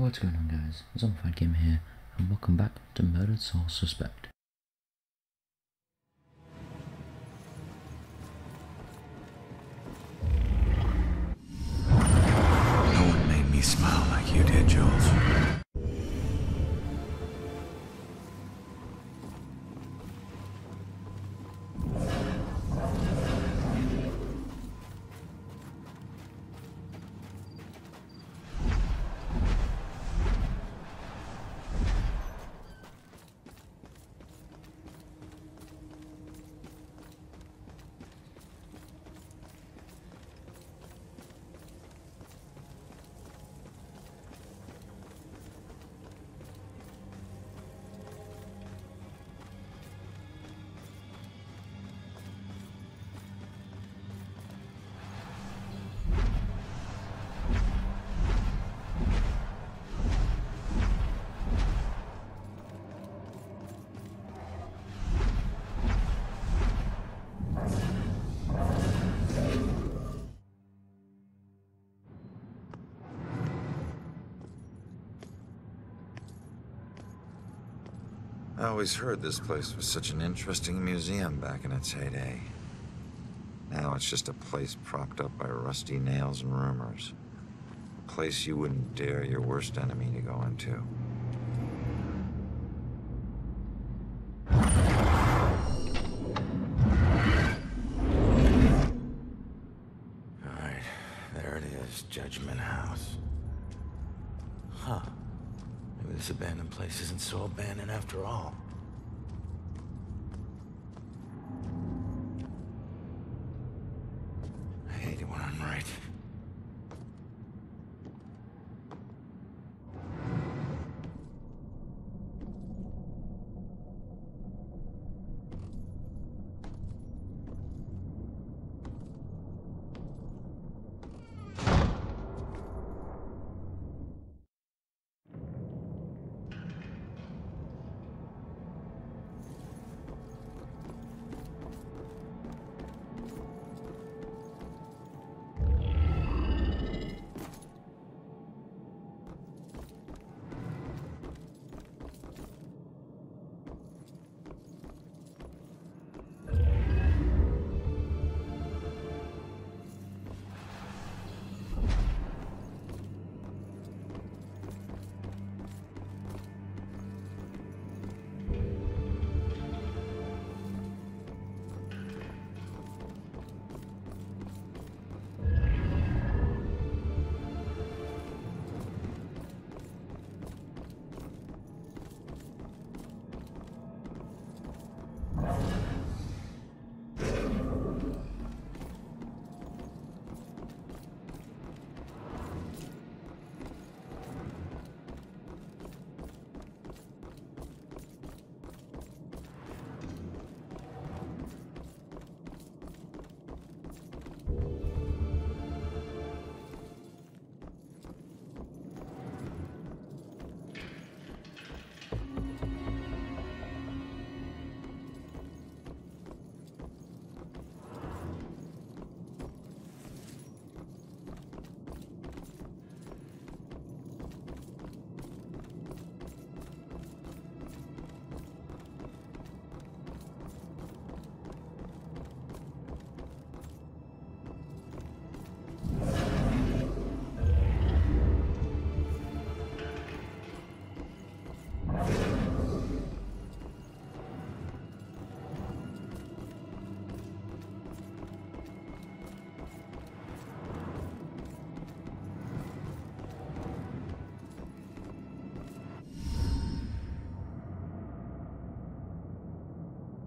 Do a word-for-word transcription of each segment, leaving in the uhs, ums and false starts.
What's going on, guys? ZombifiedGamer here, and welcome back to Murdered: Soul Suspect. No one made me smile like you did, Jules. I always heard this place was such an interesting museum back in its heyday. Now it's just a place propped up by rusty nails and rumors. A place you wouldn't dare your worst enemy to go into. Alright, there it is, Judgment House. Huh. This abandoned place isn't so abandoned after all. I hate it when I'm right.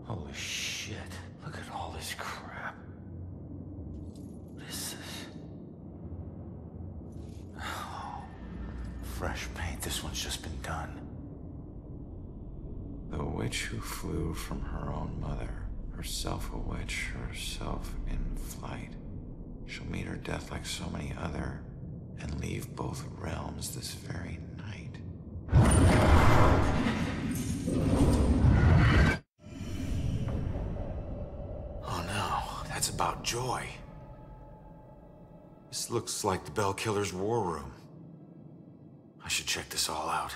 Holy shit, look at all this crap. What is this? Oh, fresh paint, this one's just been done. The witch who flew from her own mother, herself a witch, herself in flight. She'll meet her death like so many other, and leave both realms this very night. It's about Joy. This looks like the Bell Killer's war room. I should check this all out.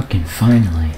Fucking finally.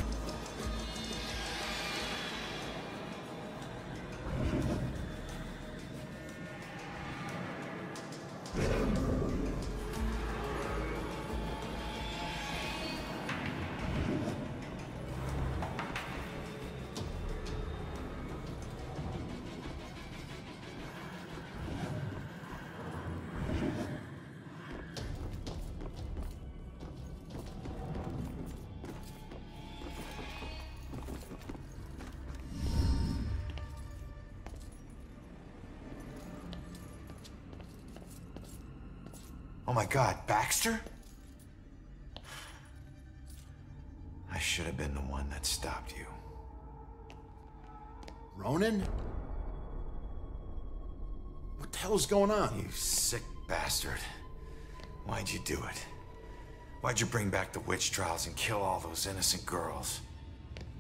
Oh my God, Baxter? I should have been the one that stopped you. Ronan? What the hell's going on? You sick bastard. Why'd you do it? Why'd you bring back the witch trials and kill all those innocent girls?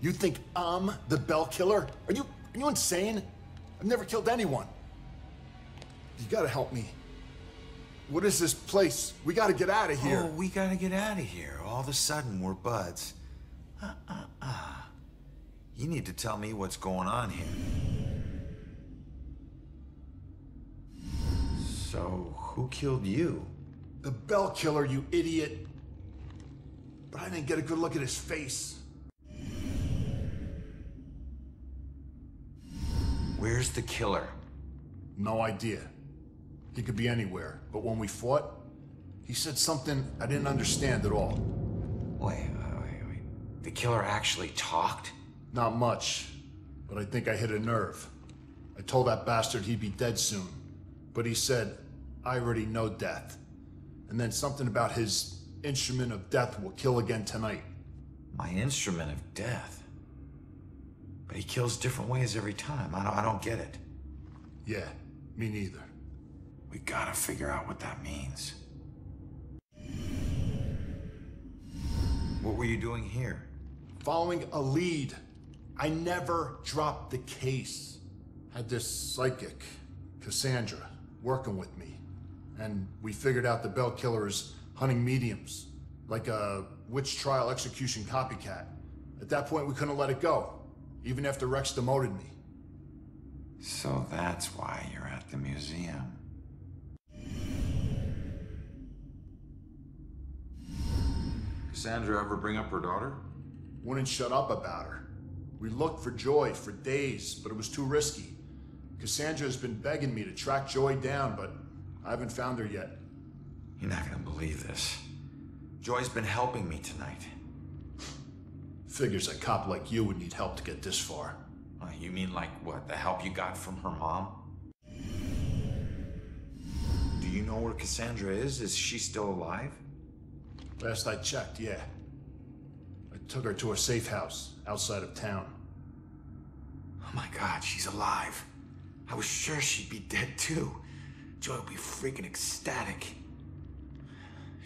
You think I'm the Bell Killer? Are you, are you insane? I've never killed anyone. You gotta help me. What is this place? We gotta get out of here. Oh, we gotta get out of here. All of a sudden, we're buds. Uh, uh, uh. You need to tell me what's going on here. So, who killed you? The Bell Killer, you idiot. But I didn't get a good look at his face. Where's the killer? No idea. He could be anywhere, but when we fought, he said something I didn't understand at all. Wait, wait, wait. The killer actually talked? Not much, but I think I hit a nerve. I told that bastard he'd be dead soon, but he said, I already know death. And then something about his instrument of death will kill again tonight. My instrument of death? But he kills different ways every time. I don't, I don't get it. Yeah, me neither. We gotta figure out what that means. What were you doing here? Following a lead. I never dropped the case. Had this psychic, Cassandra, working with me. And we figured out the Bell Killer is hunting mediums, like a witch trial execution copycat. At that point, we couldn't let it go, even after Rex demoted me. So that's why you're at the museum. Cassandra ever bring up her daughter? Wouldn't shut up about her. We looked for Joy for days, but it was too risky. Cassandra has been begging me to track Joy down, but I haven't found her yet. You're not gonna believe this. Joy's been helping me tonight. Figures a cop like you would need help to get this far. Uh, you mean like what, the help you got from her mom? Do you know where Cassandra is? Is she still alive? Last I checked, yeah. I took her to a safe house outside of town. Oh my God, she's alive. I was sure she'd be dead too. Joy would be freaking ecstatic.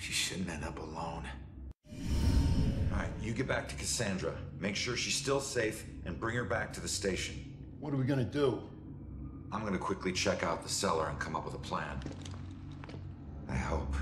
She shouldn't end up alone. All right, you get back to Cassandra. Make sure she's still safe and bring her back to the station. What are we gonna do? I'm gonna quickly check out the cellar and come up with a plan. I hope.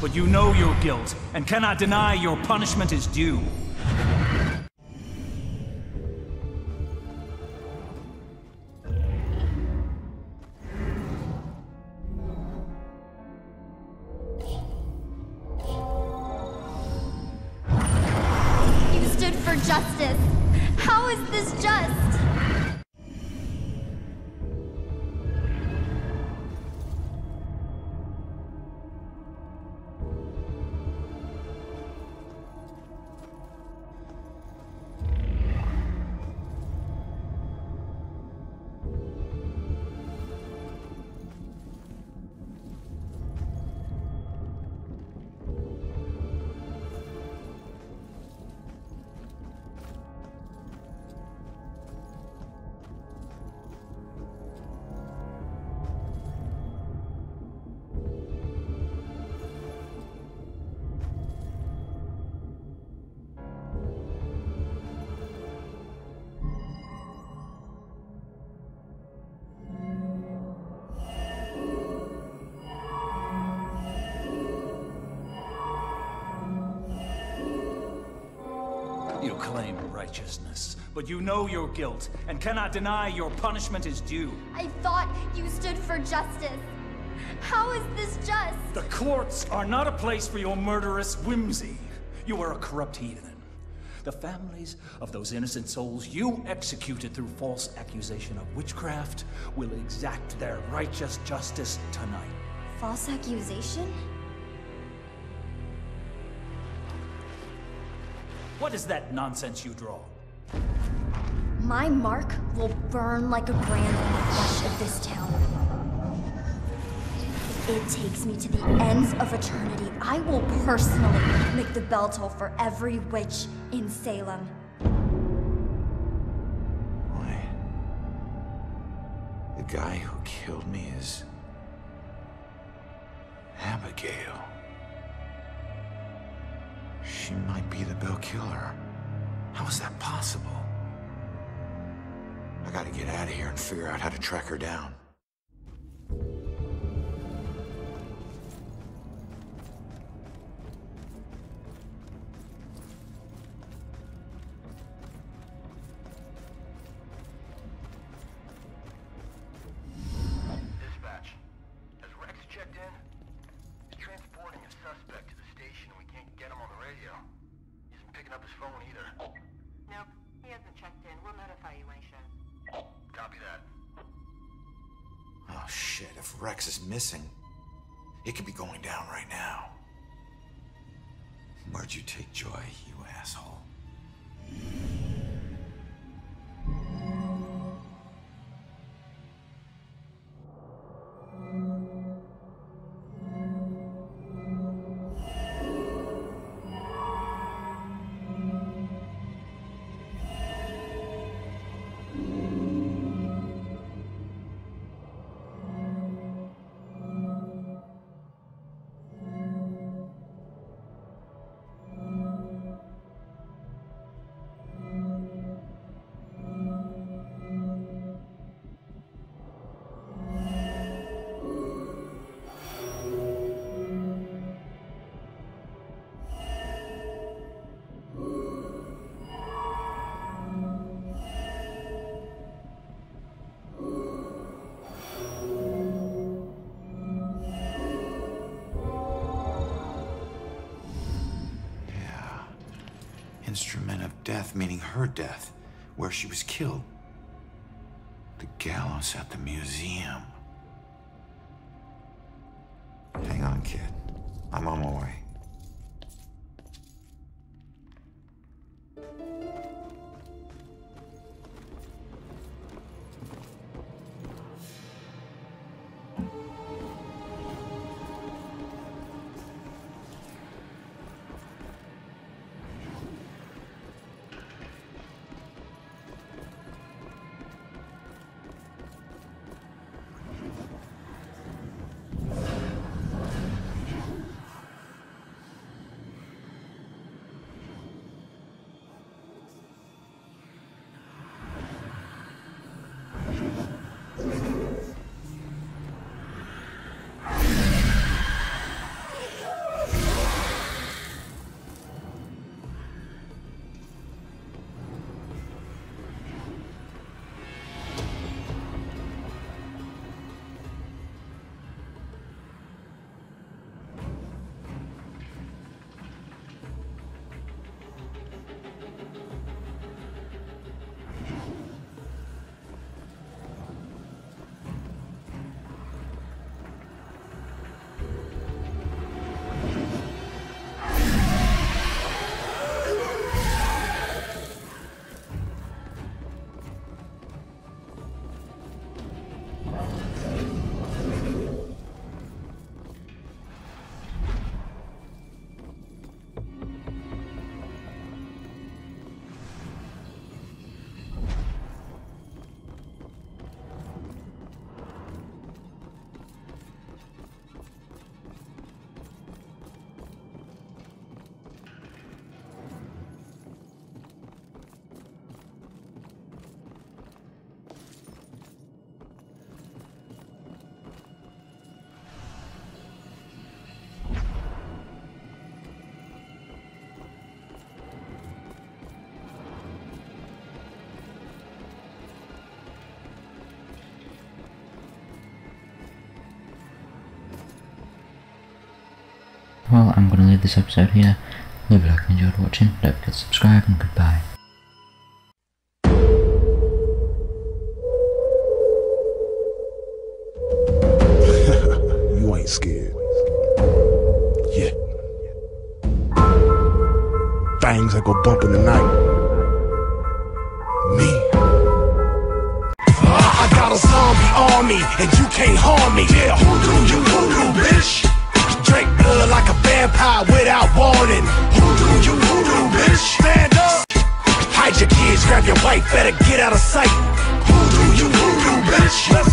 But you know your guilt and cannot deny your punishment is due. You stood for justice. How is this just? You claim righteousness, but you know your guilt and cannot deny your punishment is due. I thought you stood for justice. How is this just? The courts are not a place for your murderous whimsy. You are a corrupt heathen. The families of those innocent souls you executed through false accusation of witchcraft will exact their righteous justice tonight. False accusation? What is that nonsense you draw? My mark will burn like a brand in the flesh of this town. If it takes me to the ends of eternity, I will personally make the bell toll for every witch in Salem. Why? The guy who killed me is... Abigail. She might be the Bell Killer. How is that possible? I gotta get out of here and figure out how to track her down. Dispatch, has Rex checked in? He's transporting a suspect to the station and we can't get him on the radio. He isn't picking up his phone either. Nope, he hasn't checked in. We'll notify you when he shows. Copy that. Oh shit, if Rex is missing, it could be going down right now. Where'd you take Joy, you asshole? Instrument of death, meaning her death, where she was killed. The gallows at the museum. Hang on, kid. I'm on my way. well, I'm going to leave this episode here. Leave a like if you enjoyed watching, don't forget to subscribe, and goodbye. You ain't scared. Yeah. Things that go bump in the night. Me, and you can't harm me. Yeah, hoodoo, you hoodoo, bitch. Drink blood like a vampire without warning. Hoodoo, you hoodoo, bitch. Stand up. Hide your kids, grab your wife, better get out of sight. Hoodoo, you hoodoo, bitch.